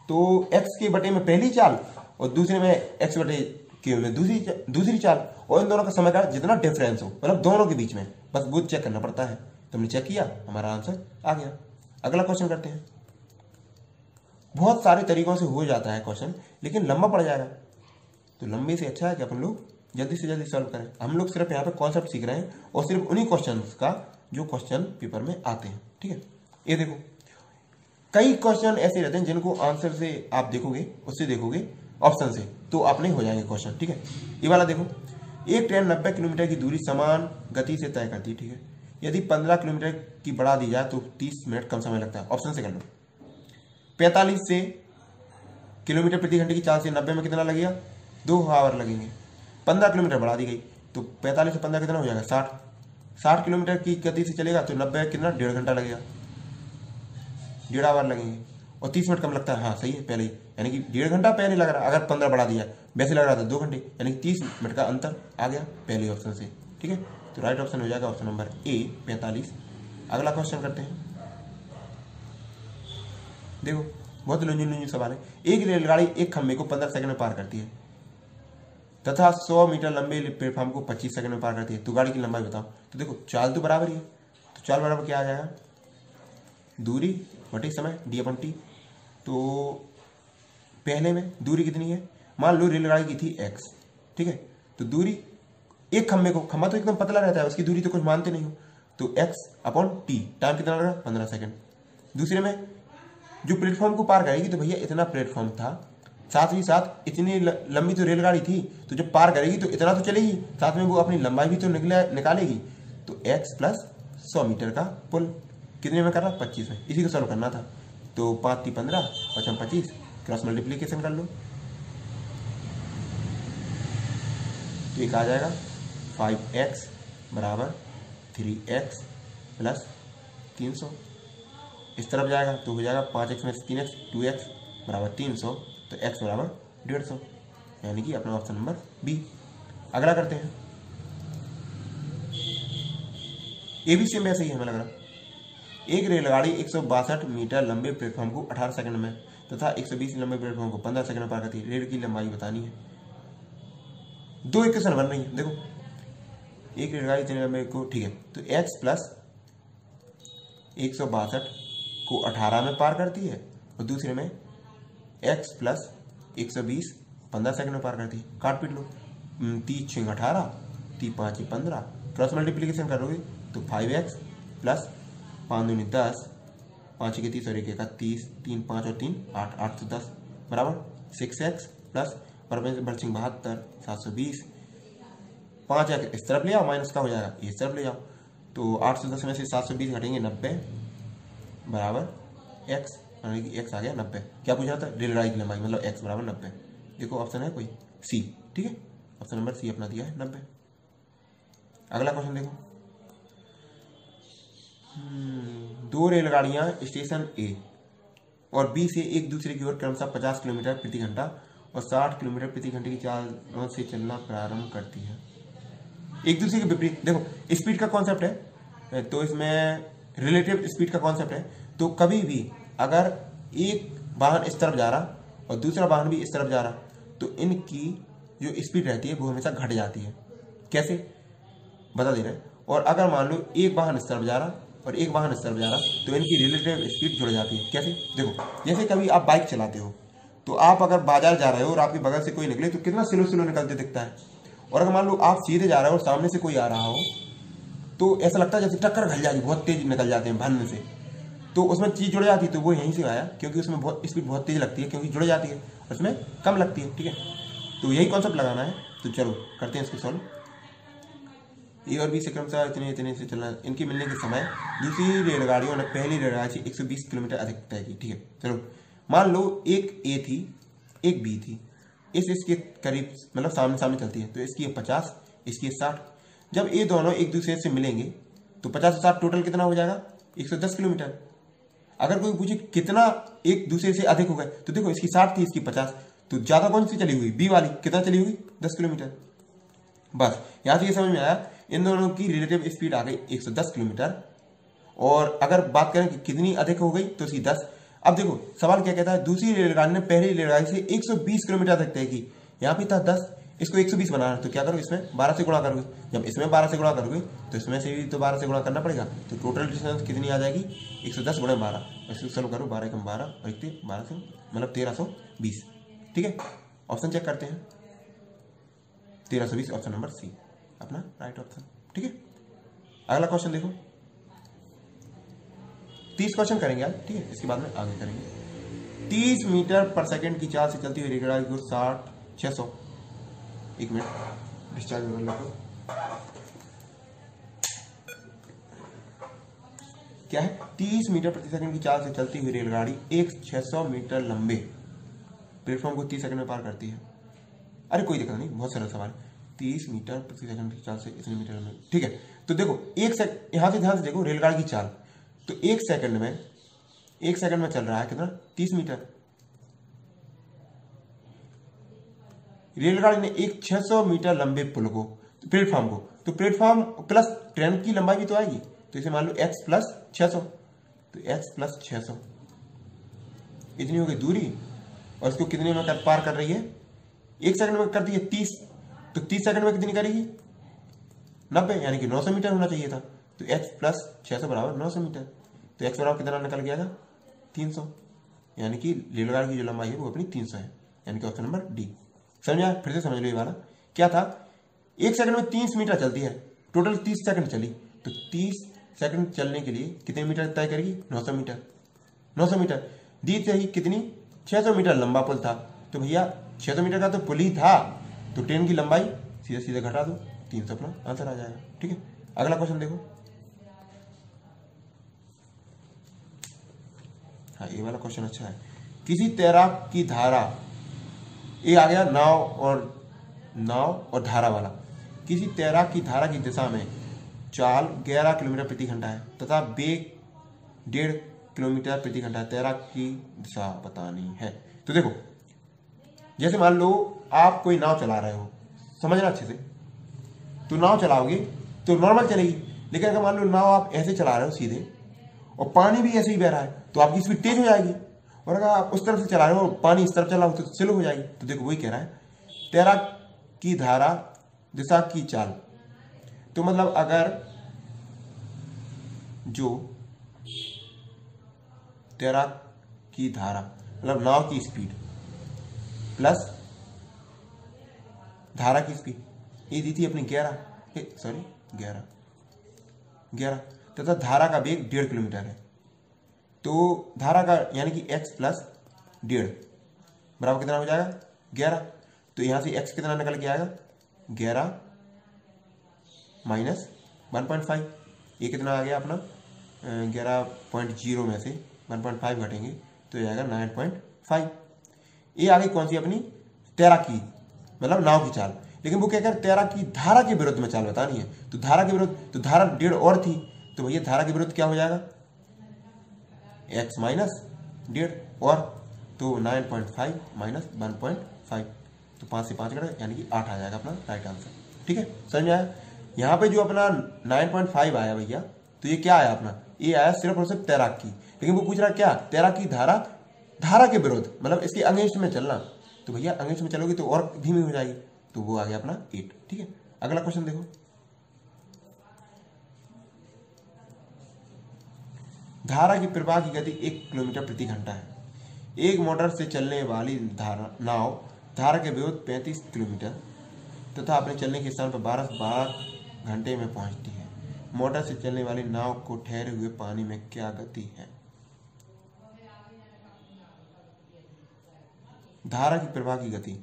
तो x के बटे में पहली चाल और दूसरे में x बटे के में दूसरी चाल, और इन दोनों का समय का जितना डिफरेंस हो, मतलब दोनों के बीच में, बस वो चेक करना पड़ता है। तुमने चेक किया, हमारा आंसर आ गया। अगला क्वेश्चन करते हैं। बहुत सारे तरीकों से हो जाता है क्वेश्चन, लेकिन लंबा पड़ जाएगा, तो लंबे से अच्छा है कि अपन लोग जल्दी से जल्दी सॉल्व करें। हम लोग सिर्फ यहाँ पे कॉन्सेप्ट सीख रहे हैं और सिर्फ उन्हीं क्वेश्चंस का जो क्वेश्चन पेपर में आते हैं। ठीक है, ये देखो कई क्वेश्चन ऐसे रहते हैं जिनको आंसर से आप देखोगे, उससे देखोगे ऑप्शन से, तो अपने हो जाएंगे क्वेश्चन। ठीक है, ये वाला देखो, एक ट्रेन 90 किलोमीटर की दूरी समान गति से तय करती है। ठीक है, यदि 15 किलोमीटर की बढ़ा दी जाए तो 30 मिनट कम समय लगता है, ऑप्शन से कर लो। 45 से किलोमीटर प्रति घंटे की चाल से 90 में कितना लगेगा, 2 आवर लगेंगे। 15 किलोमीटर बढ़ा दी गई तो 45 से 15 कितना हो जाएगा 60। 60 किलोमीटर की गति से चलेगा तो 90 कितना 1.5 घंटा लगेगा, 1.5 आवर लगेंगे, और 30 मिनट कम लगता है। हाँ सही है, पहले ही यानी कि 1.5 घंटा पहले लग रहा, अगर 15 बढ़ा दिया, वैसे लग रहा था 2 घंटे, यानी 30 मिनट का अंतर आ गया पहले ऑप्शन से। ठीक है, तो राइट ऑप्शन हो जाएगा ऑप्शन नंबर ए 45। अगला क्वेश्चन करते हैं। देखो बहुत लंबे सवाल है। एक रेलगाड़ी एक खंभे को 15 सेकंड में पार करती है तथा 100 मीटर लंबे प्लेटफॉर्म को 25 सेकंड में पार करती है, तो गाड़ी की लंबाई बताओ। तो देखो चाल तो बराबर ही है, तो चाल बराबर क्या आ जाएगा, दूरी बटे समय d/t। तो पहले में दूरी कितनी है, मान लो रेलगाड़ी की थी x, ठीक है, तो दूरी एक खम्भे को, खम्भा तो एकदम पतला रहता है, उसकी दूरी तो कुछ मानते नहीं हो, तो x/t। टाइम कितना लग रहा है 15 सेकंड। दूसरे में जो प्लेटफॉर्म को पार करेगी, तो भैया इतना प्लेटफॉर्म था, साथ ही साथ इतनी लंबी तो रेलगाड़ी थी, तो जब पार करेगी तो इतना तो चलेगी, साथ में वो अपनी लंबाई भी तो निकालेगी, तो x + 100 मीटर का पुल कितने में कर रहा, 25 में। इसी को सॉल्व करना था, तो 5 × 3 = 15, 5×5, क्रॉस मल्टीप्लीकेशन कर लो, तो एक आ जाएगा 5x = 3x + 300। इस तरफ जाएगा तो हो जाएगा 5x - 3x = 2x = 300, तो x = 150, यानी कि अपना ऑप्शन नंबर बी। अगला करते हैं। ए बी सी में ऐसे ही हमें लग रहा, एक रेलगाड़ी 162 मीटर लंबे प्लेटफॉर्म को 18 सेकंड में तथा 120 लंबे प्लेटफॉर्म को 15 सेकंड में पार करती है, रेल की लंबाई बतानी है। 2 इक्वेशन बन रही है। देखो एक रेलगाड़ी इतने लंबे को, ठीक है, तो x + 162 को 18 में पार करती है, और दूसरे में x + 120 15 सेकंड में पार करती है। काट पीट लो, 30 × 18, 3×5 = 15, क्रॉस मल्टीप्लीकेशन करोगे तो 5x + 5×10 पाँच के तीस और एक का तीस, तीन पाँच और तीन आठ, आठ से दस बराबर 6x प्लस बरसिंह 72 720। 5 इस तरफ ले आओ माइनस का हो जाएगा, इस तरफ ले आओ तो 810 में से 720 घटेंगे 90 बराबर x, यानी कि x आ गया 90। क्या पूछा था? रेलगाड़ी की लंबाई, मतलब x बराबर 90। देखो ऑप्शन है कोई C, ठीक है, ऑप्शन नंबर C अपना दिया है 90। अगला क्वेश्चन देखो, दो रेलगाड़ियाँ स्टेशन A और B से एक दूसरे की ओर क्रमशः 50 किलोमीटर प्रति घंटा और 60 किलोमीटर प्रति घंटे की चाल से चलना प्रारंभ करती है, एक दूसरे के विपरीत। देखो स्पीड का कॉन्सेप्ट है तो इसमें रिलेटिव स्पीड का कॉन्सेप्ट है, तो कभी भी अगर एक वाहन इस तरफ जा रहा और दूसरा वाहन भी इस तरफ जा रहा तो इनकी जो स्पीड रहती है वो हमेशा घट जाती है। कैसे बता दे रहे हैं। और अगर मान लो एक वाहन इस तरफ जा रहा और एक वाहन इस तरफ जा रहा तो इनकी रिलेटिव स्पीड जुड़ जाती है। कैसे? देखो जैसे कभी आप बाइक चलाते हो तो आप अगर बाजार जा रहे हो और आपके बगल से कोई निकले तो कितना स्लो स्लो निकलते दिखता है, और अगर मान लो आप सीधे जा रहे हो और सामने से कोई आ रहा हो तो ऐसा लगता है जैसे टक्कर घट जाएगी, बहुत तेज निकल जाते हैं भन्न से, तो उसमें चीज़ जुड़ जाती है। तो वो यहीं से आया क्योंकि उसमें बहुत स्पीड बहुत तेज लगती है, क्योंकि जुड़ जाती है उसमें कम लगती है। ठीक है, तो यही कॉन्सेप्ट लगाना है। तो चलो करते हैं इसको सॉल्व। ए और बी से क्रमशः इतने इतने से चलना, इनके मिलने के समय दूसरी रेलगाड़ियों ने पहली रेलगाड़ी 120 किलोमीटर अधिक तय की। ठीक है, चलो मान लो एक ए थी एक बी थी, इसके करीब मतलब सामने सामने चलती है, तो इसकी 50 इसकी 60। जब ये दोनों एक दूसरे से मिलेंगे तो 50 और 60 टोटल कितना हो जाएगा? 110 किलोमीटर। अगर कोई पूछे कितना एक दूसरे से अधिक हो गए तो देखो इसकी 60 थी इसकी 50, तो ज़्यादा कौन सी चली हुई? बी वाली। कितना चली हुई? 10 किलोमीटर। बस यहाँ से ये समझ में आया इन दोनों की रिलेटिव स्पीड आ गई 110 किलोमीटर। और अगर बात करें कि कितनी अधिक हो गई तो इसकी 10। अब देखो सवाल क्या कहता है, दूसरी रेलगाड़ी ने पहली रेलगाड़ी से 120 किलोमीटर तक तय की, यहाँ पे था 10, इसको 120 बनाना तो क्या करोगे? इसमें 12 से गुणा करोगे। जब इसमें 12 से गुणा करोगे तो इसमें से भी तो 12 से गुणा करना पड़ेगा, तो टोटल डिस्टेंस कितनी आ जाएगी? 110 गुणा 12। इसको सॉल्व करो, 12 कम 12 और 1 12 मतलब 1320। ठीक है, ऑप्शन चेक करते हैं, 1320 ऑप्शन नंबर सी अपना राइट ऑप्शन। ठीक है, अगला क्वेश्चन देखो, 30 क्वेश्चन करेंगे आज। ठीक है, इसके बाद में आगे करेंगे। 30 मीटर पर सेकंड की चाल से चलती हुई रेलगाड़ी को 600 एक मिनट डिस्चार्ज कर लो। क्या है? 30 मीटर प्रति सेकंड की चाल से चलती हुई रेलगाड़ी 600 मीटर लंबे प्लेटफॉर्म को 30 सेकंड में पार करती है। अरे कोई दिक्कत नहीं, बहुत सरल सवाल है। 30 मीटर प्रति सेकंड की चाल से इतने मीटर लंबे। ठीक है, तो देखो यहाँ से ध्यान से देखो रेलगाड़ी की चाल, तो एक सेकंड में चल रहा है कितना? 30 मीटर। रेलगाड़ी ने 600 मीटर लंबे पुल को प्लेटफॉर्म को, तो प्लेटफॉर्म प्लस ट्रेन की लंबाई भी तो आएगी, तो इसे मान लो x प्लस 600, तो x प्लस 600 इतनी हो गई दूरी। और इसको कितने में पार कर रही है? एक सेकंड में कर दी है 30, तो 30 सेकंड में कितनी करेगी? 90, यानी कि 900 मीटर होना चाहिए था। तो x प्लस 600 बराबर 900 मीटर। तो x बराबर कितना निकल गया था? 300, यानी कि रेलगाड़ी की जो लंबाई है वो अपनी 300 है, यानी कि ऑप्शन नंबर डी। समझा? फिर से समझ लो, ये वाला क्या था? 1 सेकंड में 30 मीटर चलती है, टोटल 30 सेकंड चली, तो 30 सेकंड चलने के लिए कितने मीटर तय करेगी? 900 मीटर। 900 मीटर दी चाहिए कितनी? 600 मीटर लंबा पुल था, तो भैया 600 मीटर का तो पुल ही था, तो ट्रेन की लंबाई सीधा सीधा घटा दो, 300 अपना आंसर आ जाएगा। ठीक है, अगला क्वेश्चन देखो। ये वाला क्वेश्चन अच्छा है। किसी तैराक की धारा, ये आ गया नाव और धारा वाला, किसी तैराक की धारा की दिशा में चाल 11 किलोमीटर प्रति घंटा है तथा वेग 1.5 किलोमीटर प्रति घंटा है, तैराक की दिशा बतानी है। तो देखो जैसे मान लो आप कोई नाव चला रहे हो, समझना अच्छे से, तो नाव चलाओगे तो नॉर्मल चलेगी, लेकिन अगर मान लो नाव आप ऐसे चला रहे हो सीधे और पानी भी ऐसे ही बह रहा है तो आपकी स्पीड तेज हो जाएगी, और अगर आप उस तरफ से चला रहे हो और पानी इस तरफ चलाओ तो स्लो हो जाएगी। तो देखो वही कह रहा है, तैराक की धारा दिशा की चाल, तो मतलब अगर जो तैराक की धारा मतलब नाव की स्पीड प्लस धारा की स्पीड, ये दी थी अपनी 11 तथा धारा का वेग 1.5 किलोमीटर है, तो धारा का यानी कि x प्लस डेढ़ बराबर कितना हो जाएगा 11। तो यहाँ से x कितना निकल के आएगा 11 माइनस 1.5, ये कितना आ गया अपना 11.0 में से 1.5 घटेंगे तो ये आएगा 9.5। ये आ गई कौन सी अपनी तैराकी मतलब नाव की चाल, लेकिन वो क्या कर तैराकी धारा के विरुद्ध में चाल बतानी है। तो धारा के विरुद्ध, तो धारा डेढ़ और थी तो भैया धारा के विरुद्ध क्या हो जाएगा x माइनस डेढ़ और तो 9.5 माइनस 1.5 तो 5 से 5 करें यानी कि 8 आ जाएगा अपना राइट आंसर। ठीक है समझ में आया। यहाँ पे जो अपना 9.5 आया भैया तो ये क्या आया अपना, ये आया सिर्फ और सिर्फ तैराकी, लेकिन वो पूछ रहा क्या तैराकी धारा, धारा के विरुद्ध मतलब इसके अगेंस्ट में चलना, तो भैया अगेंस्ट में चलोगे तो और धीमी हो जाएगी तो वो आ गया अपना 8। ठीक है अगला क्वेश्चन देखो, धारा की प्रवाह की गति 1 किलोमीटर प्रति घंटा है। एक मोटर से चलने वाली नाव धारा के विरुद्ध 35 किलोमीटर तथा अपने चलने के स्थान पर 12 घंटे में पहुंचती है। मोटर से चलने वाली नाव को ठहरे हुए पानी में क्या गति है। धारा की प्रवाह की गति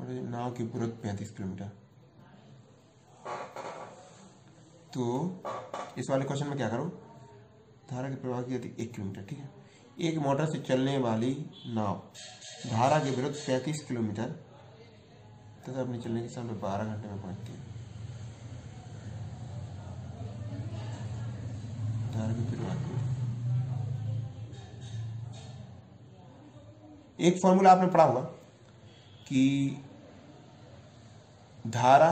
नाव के विरुद्ध 35 किलोमीटर, तो इस वाले क्वेश्चन में क्या करो धारा के प्रवाह की गति 1 किलोमीटर। ठीक है एक मोटर से चलने वाली नाव धारा के विरुद्ध 35 किलोमीटर तथा अपने चलने के सामने 12 घंटे में पहुंचती है। एक फॉर्मूला आपने पढ़ा होगा कि धारा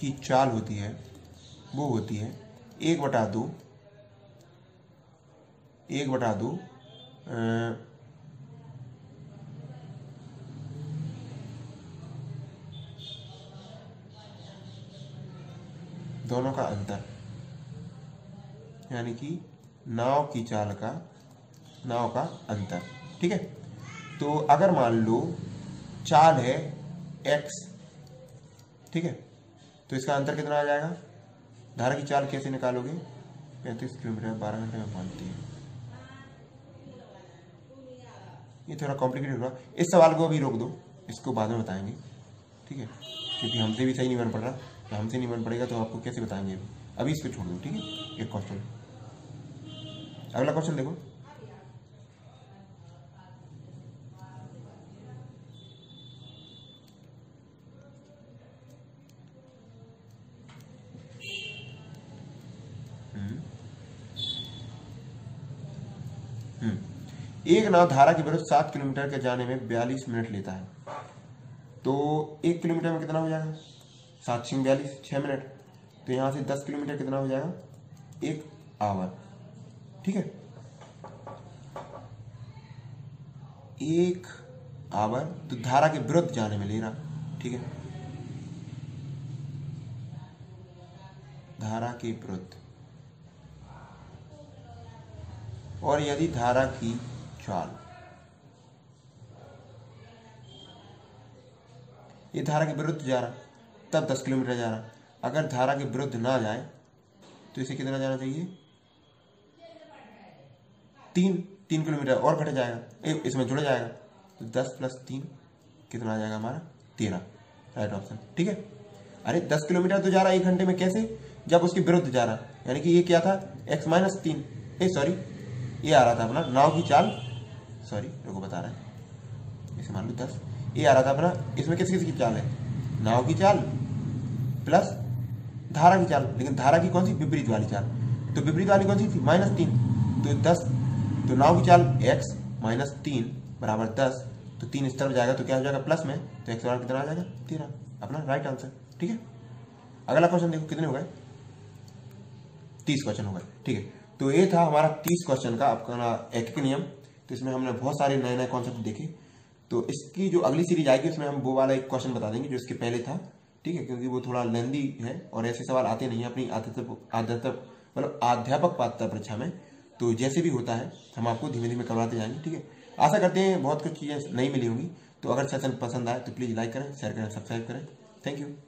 की चाल होती है वो होती है 1/2 दोनों का अंतर यानी कि नाव की चाल का नाव का अंतर। ठीक है तो अगर मान लो चाल है x, ठीक है तो इसका अंतर कितना आ जाएगा, धारा की चाल कैसे निकालोगे 35 किलोमीटर 12 घंटे में पहुंचती है। ये थोड़ा कॉम्प्लिकेटेड हुआ, इस सवाल को अभी रोक दो, इसको बाद में बताएंगे। ठीक है क्योंकि हमसे भी सही नहीं बन पड़ रहा, तो हमसे नहीं बन पड़ेगा तो आपको कैसे बताएंगे, अभी इसको छोड़ दो। ठीक है एक क्वेश्चन अगला क्वेश्चन देखो, एक नाव धारा के विरुद्ध 7 किलोमीटर के जाने में 42 मिनट लेता है, तो 1 किलोमीटर में कितना हो जाएगा 7×42 6 मिनट, तो यहाँ से 10 किलोमीटर कितना हो जाएगा 1 आवर। ठीक है 1 आवर तो धारा के विरुद्ध जाने में ले रहा। ठीक है धारा के विरुद्ध और यदि धारा की चाल, ये धारा के विरुद्ध जा रहा तब 10 किलोमीटर जा रहा, अगर धारा के विरुद्ध ना जाए तो इसे कितना जाना चाहिए 3 किलोमीटर और घट जाएगा, इसमें जुड़ जाएगा तो 10 + 3 कितना आ जाएगा हमारा 13 राइट ऑप्शन। ठीक है अरे 10 किलोमीटर तो जा रहा 1 घंटे में कैसे, जब उसके विरुद्ध जा रहा यानी कि ये क्या था x - 3 सॉरी ये आ रहा था अपना नाव की चाल, सॉरी रुको बता रहा है इसे मान लो 10, ये आ रहा था अपना इसमें किस किस की चाल है नाव की चाल प्लस धारा की चाल, लेकिन धारा की कौन सी विपरीत वाली चाल, तो विपरीत वाली कौन सी थी -3 तो 10 तो नाव की चाल x -3 बराबर 10 तो 3 इस तरफ जाएगा तो क्या हो जाएगा प्लस में तो x बराबर कितना आ जाएगा 13 अपना राइट आंसर। ठीक है अगला क्वेश्चन देखो कितने हो गए 30 क्वेश्चन हो गए। ठीक है तो ये था हमारा 30 क्वेश्चन का अपना एकैक नियम। तो इसमें हमने बहुत सारे नए नए कॉन्सेप्ट देखे, तो इसकी जो अगली सीरीज आएगी उसमें हम वो वाला एक क्वेश्चन बता देंगे जो इसके पहले था। ठीक है क्योंकि वो थोड़ा लेंदी है और ऐसे सवाल आते नहीं है अपनी अध्यापक पात्रता परीक्षा में, तो जैसे भी होता है हम आपको धीमे धीमे करवाते जाएंगे। ठीक है आशा करते हैं बहुत कुछ चीज़ें नई मिली होंगी। तो अगर सेशन पसंद आए तो प्लीज़ लाइक करें, शेयर करें, सब्सक्राइब करें। Thank you.